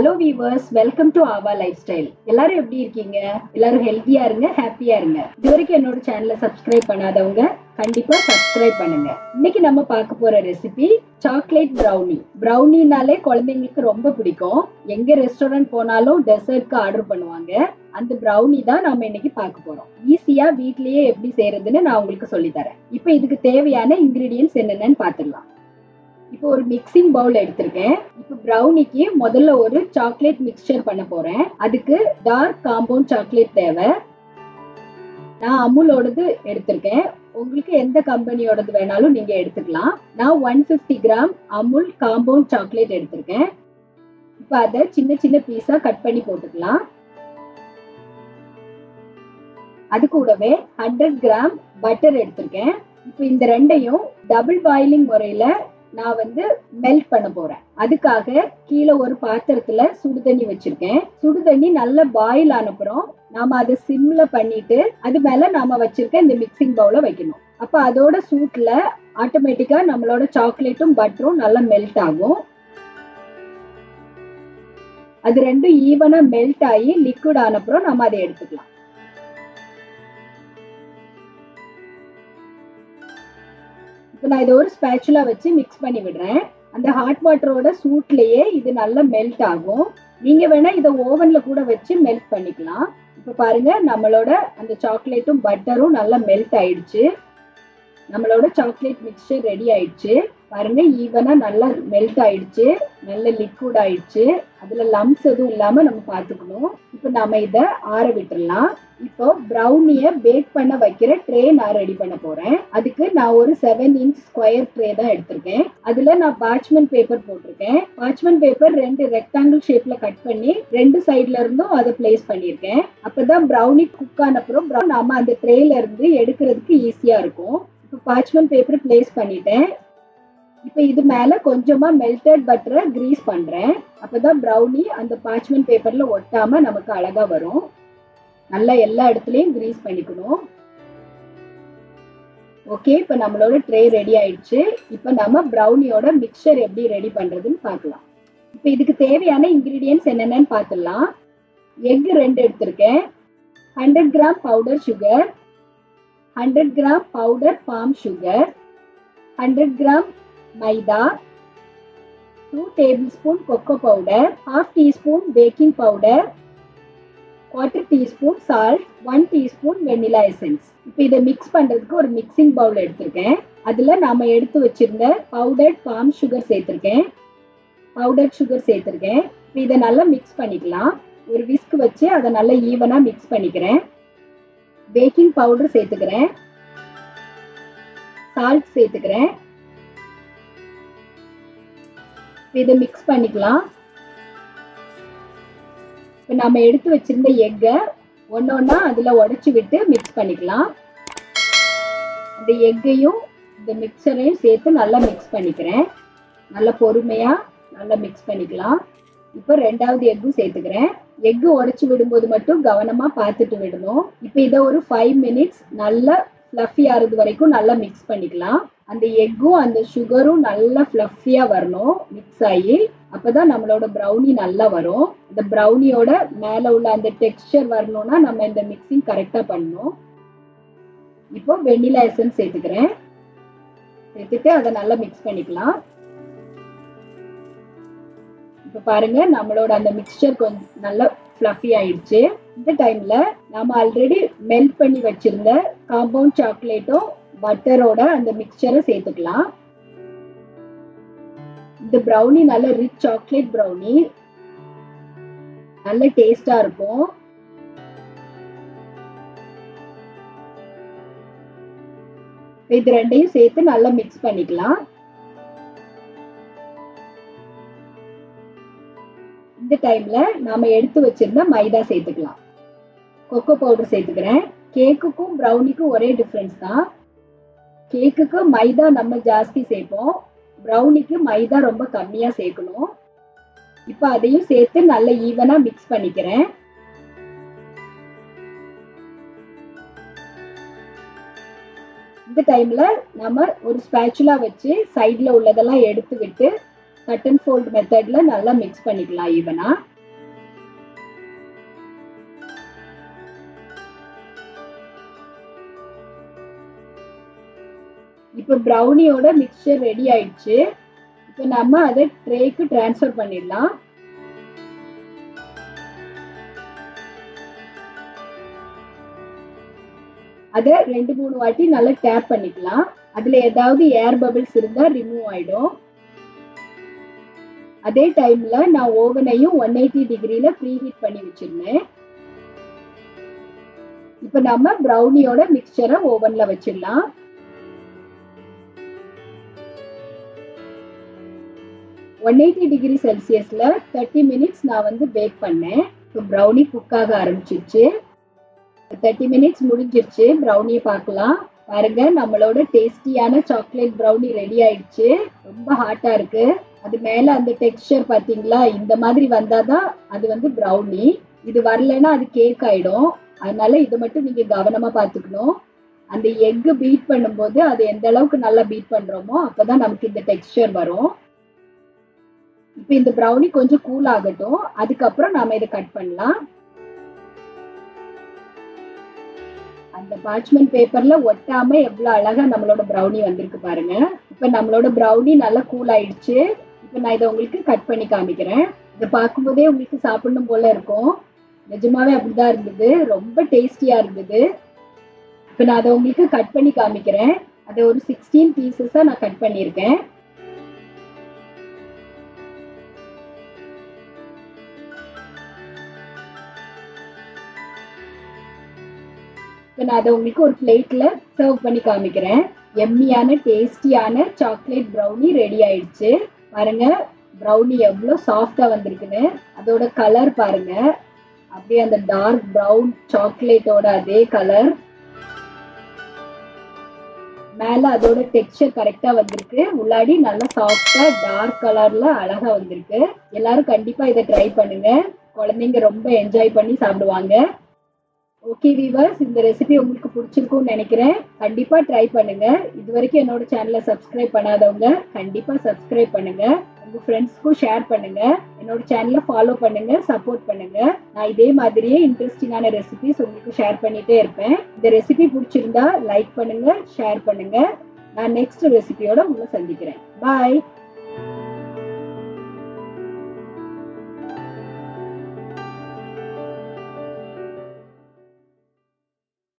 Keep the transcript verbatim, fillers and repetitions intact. Hello viewers, welcome to Ava Lifestyle. எல்லாரும் எப்படி இருக்கீங்க? எல்லாரும் ஹெல்தியா இருங்க, ஹாப்பியா இருங்க. இதுவரைக்கும் என்னோட சேனலை சப்ஸ்கிரைப் பண்ணாதவங்க கண்டிப்பா சப்ஸ்கிரைப் பண்ணுங்க. இன்னைக்கு நம்ம பார்க்க போற ரெசிபி சாக்லேட் பிரவுனி. பிரவுனினாலே குழந்தைங்களுக்கு ரொம்ப பிடிக்கும். எங்க ரெஸ்டாரன்ட் போனாலும் டெசர்ட்க்கு ஆர்டர் பண்ணுவாங்க. அந்த பிரவுனி தான் நாம இன்னைக்கு பார்க்க போறோம். ஈஸியா வீட்லயே எப்படி செய்யறதுன்னு நான் உங்களுக்கு சொல்லி தரேன். இப்போ இதுக்கு தேவையான இன்கிரிடியன்ட்ஸ் என்னென்னு பார்த்துடலாம். இப்போ ஒரு மிக்சிங் பவுல் எடுத்துருக்கேன். இப்போ பிரவுனிக்கு முதல்ல ஒரு சாக்லேட் மிக்சர் பண்ண போறேன். அதுக்கு டார்க் காம்பவுண்ட் சாக்லேட் தேவை. நான் அமுலோடது எடுத்திருக்கேன். உங்களுக்கு எந்த கம்பெனியோடது வேணாலும் நீங்க எடுத்துக்கலாம். நான் one fifty gram Amul compound chocolate எடுத்திருக்கேன். இப்போ அதை சின்ன சின்ன பீஸா கட் பண்ணி போட்டுக்கலாம். அது கூடவே ஹண்ட்ரட் கிராம் பட்டர் எடுத்திருக்கேன். இப்போ இந்த ரெண்டையும் டபுள் பாயிலிங் முறையில நான் வந்து மெல்ட் பண்ண போறேன். அதுக்காக கீழே ஒரு பாத்திரத்துல சுடு தண்ணி வச்சிருக்கேன். சுடு தண்ணி நல்லா பாயில் ஆனப்புறம் நாம அதை சிம்ல பண்ணிட்டு அது மேல நாம வச்சிருக்க இந்த மிக்சிங் பவுல வைக்கணும். அப்ப அதோட சூட்ல ஆட்டோமேட்டிக்கா நம்மளோட சாக்லேட்டும் பட்டரும் நல்லா மெல்ட் ஆகும். அது ரெண்டும் ஈவனா மெல்ட் ஆகி லிக்விட் ஆனப்புறம் நம்ம அதை எடுத்துக்கலாம். இப்போ நான் இதை ஒரு ஸ்பேச்சுலா வச்சு மிக்ஸ் பண்ணி விடுறேன். அந்த ஹாட் வாட்டரோட சூட்லேயே இது நல்லா மெல்ட் ஆகும். நீங்க வேணா இதை ஓவன்ல கூட வச்சு மெல்ட் பண்ணிக்கலாம். இப்போ பாருங்க, நம்மளோட அந்த சாக்லேட்டும் பட்டரும் நல்லா மெல்ட் ஆயிடுச்சு. நம்மளோட சாக்லேட் மிக்சர் ரெடி ஆயிடுச்சு. பாருங்க, ஈவனா நல்லா மெல்ட் ஆயிடுச்சு, நல்ல லிக்விட் ஆயிடுச்சு. அதுல லம்ப்ஸ் எதுவும் இல்லாம நம்ம பாத்துக்கணும். இப்போ நாம இதை ஆற விட்டுடலாம். இப்போ பிரவுனிய பேக் பண்ண வைக்கிற ட்ரே நான் ரெடி பண்ண போறேன். அதுக்கு நான் ஒரு செவன் இன்ச் ஸ்கொயர் ட்ரே தான் எடுத்திருக்கேன். அதுல நான் பார்ச்மெண்ட் பேப்பர் போட்டிருக்கேன். பார்ச்மெண்ட் பேப்பர் ரெண்டு ரெக்டாங்கிள் ஷேப்ல கட் பண்ணி ரெண்டு சைட்ல இருந்தும் அதை பிளேஸ் பண்ணிருக்கேன். அப்பதான் பிரவுனி குக் ஆனப்புறம் நாம அந்த ட்ரேல இருந்து எடுக்கிறதுக்கு ஈஸியா இருக்கும். இப்போ பார்ச்மெண்ட் பேப்பர் பிளேஸ் பண்ணிட்டேன். இப்போ இது மேல கொஞ்சமா மெல்டட் பட்டரை கிரீஸ் பண்றேன். அப்பதான் பிரவுனி அந்த பார்ச்மெண்ட் பேப்பர்ல ஒட்டாம நமக்கு அழகா வரும். நல்லா எல்லா இடத்துலயும் கிரீஸ் பண்ணிக்கணும். ஓகே, இப்போ நம்மளோட ட்ரே ரெடி ஆயிடுச்சு. இப்போ நம்ம பிரவுனியோட மிக்சர் எப்படி ரெடி பண்றதுன்னு பார்க்கலாம். இப்போ இதுக்கு தேவையான இன்கிரீடியன்ட்ஸ் என்னென்னு பார்த்துடலாம். எக் ரெண்டு எடுத்திருக்கேன். Hundred gram powder sugar, hundred gram powder palm sugar, hundred gram maida, two tablespoon cocoa powder, half teaspoon baking powder, quarter teaspoon salt, one teaspoon vanilla essence. இப்போ இதை மிக்ஸ் பண்றதுக்கு ஒரு மிக்சிங் பவுல் எடுத்திருக்கேன். அதுல நாம எடுத்து வச்சிருந்த பவுடர்ட் பாம் சுகர் சேர்த்திருக்கேன். பவுடர்ட் சுகர் சேர்த்திருக்கேன். இப்போ இதை நல்லா மிக்ஸ் பண்ணிக்கலாம். ஒரு விஸ்க் வச்சு அதை நல்லா ஈவனா மிக்ஸ் பண்ணிக்கிறேன். பேக்கிங் பவுடர் சேர்த்துக்கிறேன். சால்ட் சேர்த்துக்கிறேன். இதை மிக்ஸ் பண்ணிக்கலாம். இப்போ நம்ம எடுத்து வச்சிருந்த எக்கை ஒன்னொன்னா அதில் உடச்சி விட்டு மிக்ஸ் பண்ணிக்கலாம். அந்த எக்கையும் இந்த மிக்சரையும் சேர்த்து நல்லா மிக்ஸ் பண்ணிக்கிறேன். நல்லா பொறுமையாக நல்லா மிக்ஸ் பண்ணிக்கலாம். இப்போ ரெண்டாவது எக்கும் சேர்த்துக்கிறேன். எக்கு உடச்சி விடும்போது மட்டும் கவனமாக பார்த்துட்டு விடணும். இப்போ இதை ஒரு ஃபைவ் மினிட்ஸ் நல்லா ஃப்ளஃபி ஆறுது வரைக்கும் நல்லா மிக்ஸ் பண்ணிக்கலாம். அந்த எக்கும் அந்த சுகரும் நல்லா ஃப்ளஃபியாக வரணும் மிக்ஸ் ஆகி. அப்போதான் நம்மளோட ப்ரௌனி நல்லா வரும். அந்த ப்ரௌனியோட மேலே உள்ள அந்த டெக்ஸ்டர் வரணும்னா நம்ம இந்த மிக்சிங் கரெக்டாக பண்ணணும். இப்போ வெண்ணிலா எசன்ஸ் சேர்த்துக்கிறேன். சேர்த்துட்டு அதை நல்லா மிக்ஸ் பண்ணிக்கலாம். இப்போ பாருங்க, நம்மளோட அந்த மிக்சர் கொஞ்சம் நல்லா ஃப்ளஃபி ஆயிடுச்சு. இந்த டைம்ல நம்ம ஆல்ரெடி மெல்ட் பண்ணி வச்சிருந்த காம்பவுண்ட் சாக்லேட்டும் பட்டரோட அந்த மிக்சரை சேர்த்துக்கலாம். இந்த பிரவுனி நல்ல ரிச் சாக்லேட் பிரவுனி, நல்ல டேஸ்டா இருக்கும். இது ரெண்டையும் சேர்த்து நல்லா மிக்ஸ் பண்ணிக்கலாம். இந்த டைம்ல நாம எடுத்து வச்சிருந்த மைதா சேர்த்துக்கலாம். கொக்கோ பவுடர் சேர்த்துக்கிறேன். கேக்குக்கும் பிரவுனிக்கும் ஒரே டிஃபரன்ஸ் தான். கேக்குக்கு மைதா நம்ம ஜாஸ்தி சேர்ப்போம், பிரவுனிக்கு மைதா ரொம்ப கம்மியா சேர்க்கணும். இப்போ அதையும் சேர்த்து நல்ல ஈவனா மிக்ஸ் பண்ணிக்கிறேன். இந்த டைம்ல நம்ம ஒரு ஸ்பேச்சுலா வச்சு சைட்ல உள்ளதெல்லாம் எடுத்து விட்டு cut and fold method la nalla mix panikalam evena. இப்போ பிரவுனியோட மிக்சர் ரெடி ஆயிடுச்சு. இப்போ நாம அதை ட்ரேக்கு ட்ரான்ஸ்ஃபர் பண்ணிடலாம். அதை ரெண்டு மூணு வாட்டி நல்லா டேப் பண்ணிக்கலாம். அதுல ஏதாவது ஏர் பபிள்ஸ் இருந்தா ரிமூவ் ஆயிடும். அதே டைம்ல நான் ஓவனையும் நூத்தி எண்பது டிகிரில ப்ரீ ஹீட் பண்ணி வச்சிருந்தேன். இப்போ நாம பிரவுனியோட மிக்சரை ஓவன்ல வச்சிடலாம். நூத்தி எண்பது டிகிரி செல்சியஸ்ல முப்பது மினிட்ஸ் நான் வந்து பேக் பண்ணேன். இப்போ பிரவுனி குக் ஆக ஆரம்பிச்சிடுச்சு. முப்பது மினிட்ஸ் முடிஞ்சிருச்சு. பிரவுனியை பார்க்கலாம். பாருங்க, நம்மளோட டேஸ்டியான சாக்லேட் பிரவுனி ரெடி ஆயிடுச்சு. ரொம்ப ஹாட்டா இருக்கு. அது மேல அந்த டெக்ஸ்சர் பாத்தீங்களா, இந்த மாதிரி வந்தாதான் அது வந்து பிரவுனி. இது வரலன்னா அது கேக் ஆயிடும். அதனால இதை மட்டும் நீங்க கவனமா பாத்துக்கணும். அந்த எக் பீட் பண்ணும்போது அது எந்த அளவுக்கு நல்லா பீட் பண்றோமோ அப்பதான் நமக்கு இந்த டெக்ஸ்சர் வரும். இப்போ இந்த பிரவுனி கொஞ்சம் கூல் ஆகட்டும், அதுக்கப்புறம் நாம இதை கட் பண்ணலாம். அந்த பார்ச்மெண்ட் பேப்பர்ல ஒட்டாம எவ்வளவு அழகா நம்மளோட பிரவுனி வந்திருக்கு பாருங்க. இப்போ நம்மளோட பிரவுனி நல்லா கூல் ஆயிடுச்சு. இப்போ நான் இதை உங்களுக்கு கட் பண்ணி காமிக்கிறேன். இதை பார்க்கும்போதே உங்களுக்கு சாப்பிடணும் போல இருக்கும். நிஜமாவே அப்படிதான் இருந்தது. ரொம்ப டேஸ்டியா இருந்தது. இப்போ நான் அதை உங்களுக்கு கட் பண்ணி காமிக்கிறேன். அதை ஒரு சிக்ஸ்டீன் பீசஸா நான் கட் பண்ணியிருக்கேன். இப்போ நான் அதை உங்களுக்கு ஒரு பிளேட்ல சர்வ் பண்ணி காமிக்கிறேன். எம்மியான டேஸ்டியான சாக்லேட் ப்ரௌனி ரெடி ஆயிடுச்சு. பாருங்க ப்ரௌனி எவ்வளோ சாஃப்டா வந்திருக்குன்னு. அதோட கலர் பாருங்க, அப்படியே அந்த டார்க் ப்ரௌன் சாக்லேட்டோட அதே கலர். மேல அதோட டெக்ஸ்சர் கரெக்டா வந்திருக்கு. உள்ளாடி நல்லா சாஃப்டா டார்க் கலர்ல அழகா வந்திருக்கு. எல்லாரும் கண்டிப்பா இதை ட்ரை பண்ணுங்க. குழந்தைங்க ரொம்ப என்ஜாய் பண்ணி சாப்பிடுவாங்க. ஓகே வீவர்ஸ், இந்த ரெசிபி உங்களுக்கு பிடிச்சிருக்கும்னு நினைக்கிறேன். கண்டிப்பாக ட்ரை பண்ணுங்க. இது வரைக்கும் என்னோட சேனலை சப்ஸ்கிரைப் பண்ணாதவங்க கண்டிப்பாக சப்ஸ்கிரைப் பண்ணுங்க. உங்கள் ஃப்ரெண்ட்ஸ்க்கும் ஷேர் பண்ணுங்க. என்னோட சேனலை ஃபாலோ பண்ணுங்க, சப்போர்ட் பண்ணுங்க. நான் இதே மாதிரியே இன்ட்ரெஸ்டிங்கான ரெசிபிஸ் உங்களுக்கு ஷேர் பண்ணிட்டே இருப்பேன். இந்த ரெசிபி பிடிச்சிருந்தா லைக் பண்ணுங்க, ஷேர் பண்ணுங்க. நான் நெக்ஸ்ட் ரெசிபியோட உங்களை சந்திக்கிறேன். பாய்.